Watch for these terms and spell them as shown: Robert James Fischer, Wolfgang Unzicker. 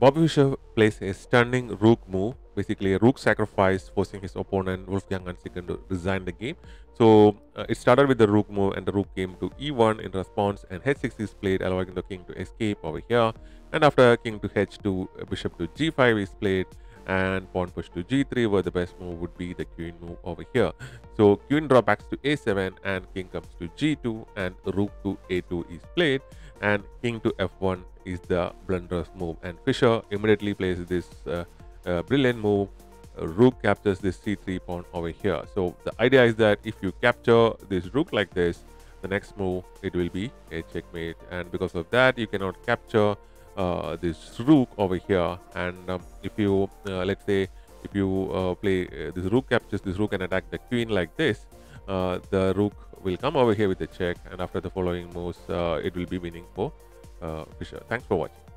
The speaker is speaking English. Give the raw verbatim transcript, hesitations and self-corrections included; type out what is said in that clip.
Bobby Fischer plays a stunning rook move, basically a rook sacrifice, forcing his opponent Wolfgang Unzicker to resign the game. So uh, it started with the rook move, and the rook came to e one in response, and h six is played, allowing the king to escape over here. And after king to h two, bishop to g five is played, and pawn push to g three, where the best move would be the queen move over here. So queen drawbacks to a seven, and king comes to g two, and rook to a two is played, and king to f one is the blunderous move. And Fischer immediately plays this uh, uh, brilliant move. Uh, rook captures this c three pawn over here. So the idea is that if you capture this rook like this, the next move it will be a checkmate, and because of that you cannot capture Uh, this rook over here. And um, if you uh, let's say if you uh, play uh, this rook captures this rook and attack the queen like this, uh, the rook will come over here with the check, and after the following moves uh, it will be winning for uh, Fischer. Thanks for watching.